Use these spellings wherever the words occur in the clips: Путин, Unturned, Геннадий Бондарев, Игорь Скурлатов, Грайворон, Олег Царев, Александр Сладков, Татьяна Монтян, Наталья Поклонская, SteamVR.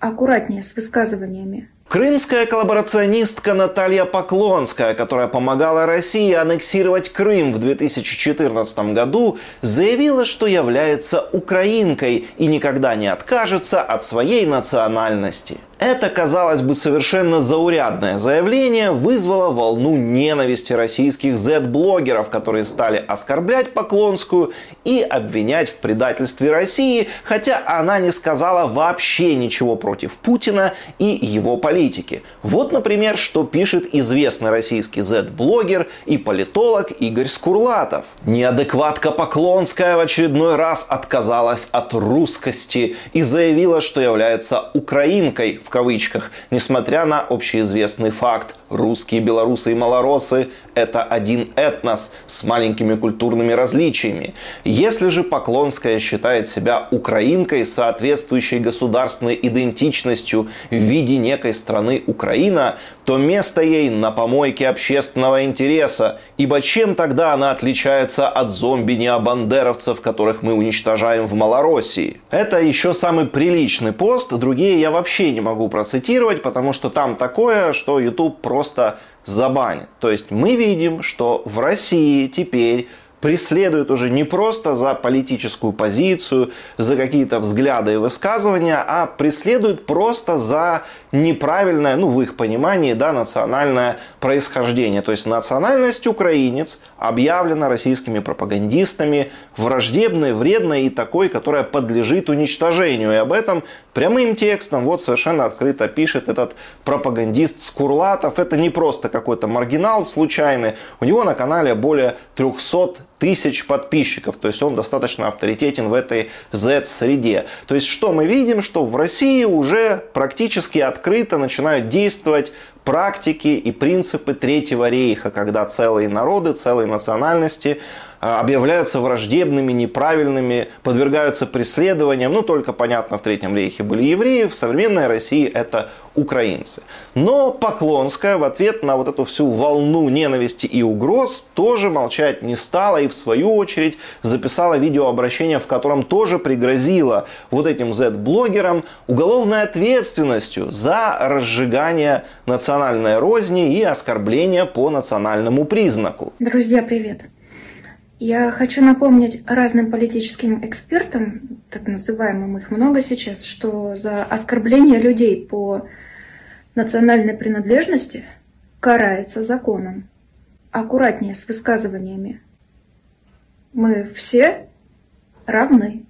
аккуратнее с высказываниями. Крымская коллаборационистка Наталья Поклонская, которая помогала России аннексировать Крым в 2014 году, заявила, что является украинкой и никогда не откажется от своей национальности. Это, казалось бы, совершенно заурядное заявление вызвало волну ненависти российских Z-блогеров, которые стали оскорблять Поклонскую и обвинять в предательстве России, хотя она не сказала вообще ничего против Путина и его политики. Вот, например, что пишет известный российский Z-блогер и политолог Игорь Скурлатов. Неадекватка Поклонская в очередной раз отказалась от русскости и заявила, что является украинкой, в кавычках, несмотря на общеизвестный факт. Русские, белорусы и малороссы – это один этнос с маленькими культурными различиями. Если же Поклонская считает себя украинкой, соответствующей государственной идентичностью в виде некой страны Украина, то место ей на помойке общественного интереса, ибо чем тогда она отличается от зомби-необандеровцев, которых мы уничтожаем в Малороссии? Это еще самый приличный пост, другие я вообще не могу процитировать, потому что там такое, что YouTube просто забанит. То есть мы видим, что в России теперь преследуют уже не просто за политическую позицию, за какие-то взгляды и высказывания, а преследуют просто за неправильное, ну, в их понимании, да, национальное происхождение. То есть национальность украинец объявлена российскими пропагандистами враждебной, вредной и такой, которая подлежит уничтожению. И об этом прямым текстом вот совершенно открыто пишет этот пропагандист Скурлатов. Это не просто какой-то маргинал случайный. У него на канале более 300 тысяч подписчиков, то есть он достаточно авторитетен в этой Z-среде. То есть что мы видим, что в России уже практически открыто начинают действовать практики и принципы Третьего рейха, когда целые народы, целые национальности объявляются враждебными, неправильными, подвергаются преследованиям. Ну, только, понятно, в Третьем рейхе были евреи, в современной России это украинцы. Но Поклонская в ответ на вот эту всю волну ненависти и угроз тоже молчать не стала и, в свою очередь, записала видеообращение, в котором тоже пригрозила вот этим Z-блогерам уголовной ответственностью за разжигание национальной розни и оскорбление по национальному признаку. Друзья, привет! Я хочу напомнить разным политическим экспертам, так называемым, их много сейчас, что за оскорбление людей по национальной принадлежности карается законом. Аккуратнее с высказываниями. Мы все равны.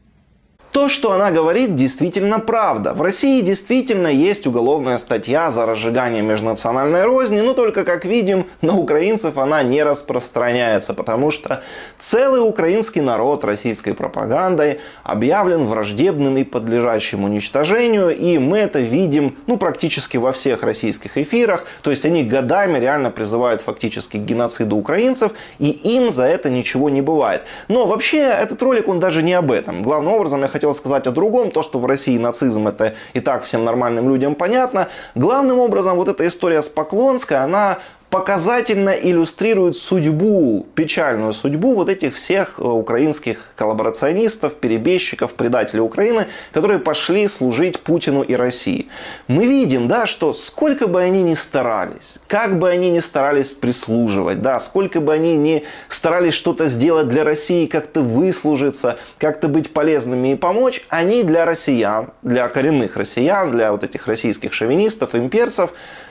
То, что она говорит, действительно правда. В России действительно есть уголовная статья за разжигание межнациональной розни, но только, как видим, на украинцев она не распространяется, потому что целый украинский народ российской пропагандой объявлен враждебным и подлежащим уничтожению, и мы это видим, ну, практически во всех российских эфирах, то есть они годами реально призывают фактически к геноциду украинцев, и им за это ничего не бывает. Но вообще этот ролик, он даже не об этом. Главным образом я хотел сказать о другом, то, что в России нацизм, это и так всем нормальным людям понятно. Главным образом вот эта история с Поклонской, она показательно иллюстрирует судьбу, печальную судьбу вот этих всех украинских коллаборационистов, перебежчиков, предателей Украины, которые пошли служить Путину и России. Мы видим, да, что сколько бы они ни старались, как бы они ни старались прислуживать, да, сколько бы они ни старались что-то сделать для России, как-то выслужиться, как-то быть полезными и помочь, они для россиян, для коренных россиян, для вот этих российских шовинистов, имперцев,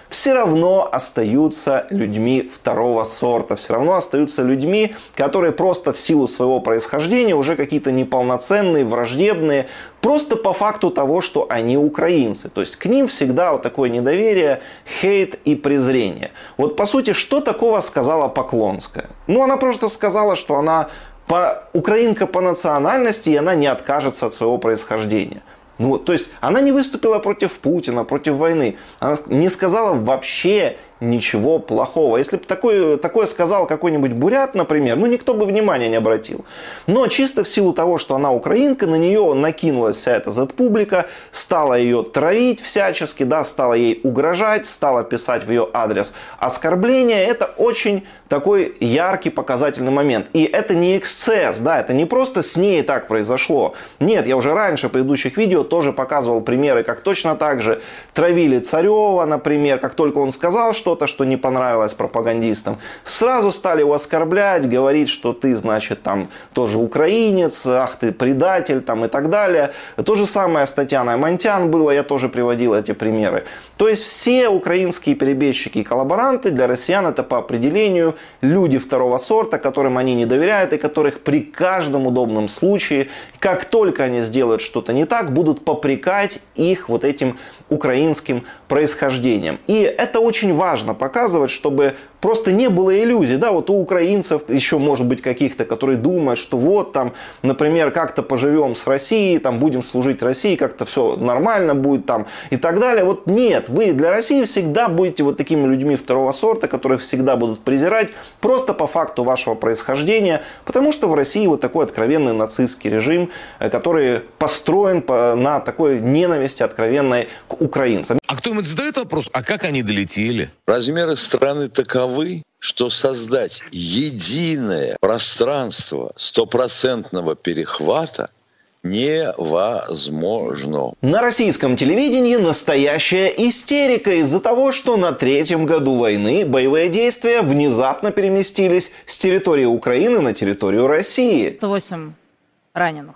все равно остаются людьми второго сорта, все равно остаются людьми, которые просто в силу своего происхождения уже какие-то неполноценные, враждебные, просто по факту того, что они украинцы. То есть к ним всегда вот такое недоверие, хейт и презрение. Вот по сути, что такого сказала Поклонская? Ну, она просто сказала, что она украинка по национальности, и она не откажется от своего происхождения. Ну, то есть она не выступила против Путина, против войны. Она не сказала вообще ничего плохого. Если бы такое сказал какой-нибудь бурят, например, ну никто бы внимания не обратил. Но чисто в силу того, что она украинка, на нее накинулась вся эта зет-публика, стала ее травить всячески, да, стала ей угрожать, стала писать в ее адрес оскорбления. Это очень такой яркий показательный момент. И это не эксцесс, да, это не просто с ней так произошло. Нет, я уже раньше в предыдущих видео тоже показывал примеры, как точно так же травили Царева, например, как только он сказал что-то, что не понравилось пропагандистам, сразу стали его оскорблять, говорить, что ты, значит, там тоже украинец, ах ты предатель, там и так далее. То же самое с Татьяной Монтян было, я тоже приводил эти примеры. То есть все украинские перебежчики и коллаборанты для россиян это по определению люди второго сорта, которым они не доверяют и которых при каждом удобном случае, как только они сделают что-то не так, будут попрекать их вот этим украинским происхождением. И это очень важно показывать, чтобы просто не было иллюзий. Да, вот у украинцев еще может быть каких-то, которые думают, что вот там, например, как-то поживем с Россией, там будем служить России, как-то все нормально будет там и так далее. Вот нет, вы для России всегда будете вот такими людьми второго сорта, которых всегда будут презирать просто по факту вашего происхождения, потому что в России вот такой откровенный нацистский режим, который построен на такой ненависти откровенной к украинцам. А кто-нибудь задает вопрос, а как они долетели? Размеры страны таковы, что создать единое пространство стопроцентного перехвата невозможно. На российском телевидении настоящая истерика из-за того, что на третьем году войны боевые действия внезапно переместились с территории Украины на территорию России. 108 раненых,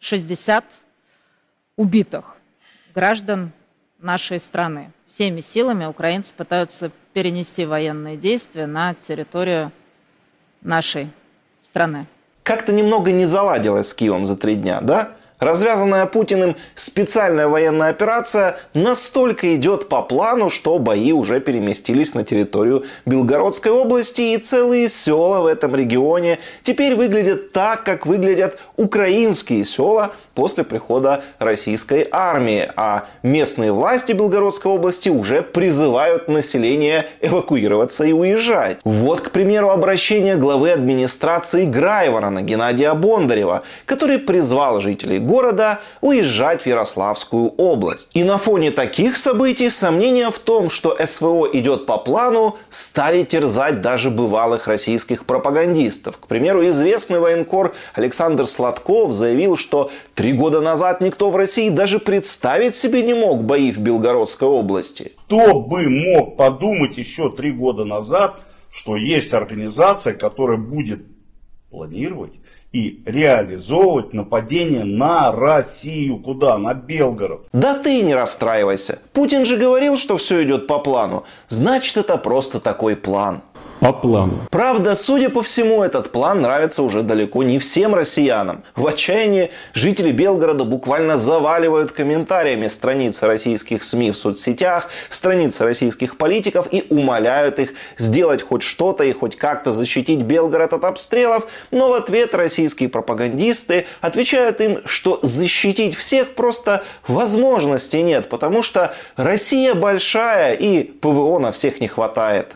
60 убитых граждан нашей страны. Всеми силами украинцы пытаются перенести военные действия на территорию нашей страны. Как-то немного не заладилось с Киевом за 3 дня, да? Развязанная Путиным специальная военная операция настолько идет по плану, что бои уже переместились на территорию Белгородской области, и целые села в этом регионе теперь выглядят так, как выглядят украинские села после прихода российской армии. А местные власти Белгородской области уже призывают население эвакуироваться и уезжать. Вот, к примеру, обращение главы администрации Грайворона Геннадия Бондарева, который призвал жителей города уезжать в Ярославскую область. И на фоне таких событий сомнения в том, что СВО идет по плану, стали терзать даже бывалых российских пропагандистов. К примеру, известный военкор Александр Сладков заявил, что 3 года назад никто в России даже представить себе не мог бои в Белгородской области. Кто бы мог подумать еще 3 года назад, что есть организация, которая будет планировать и реализовывать нападение на Россию. Куда? На Белгород. Да ты не расстраивайся. Путин же говорил, что все идет по плану. Значит, это просто такой план. По плану. Правда, судя по всему, этот план нравится уже далеко не всем россиянам. В отчаянии жители Белгорода буквально заваливают комментариями страницы российских СМИ в соцсетях, страницы российских политиков и умоляют их сделать хоть что-то и хоть как-то защитить Белгород от обстрелов, но в ответ российские пропагандисты отвечают им, что защитить всех просто возможности нет, потому что Россия большая и ПВО на всех не хватает.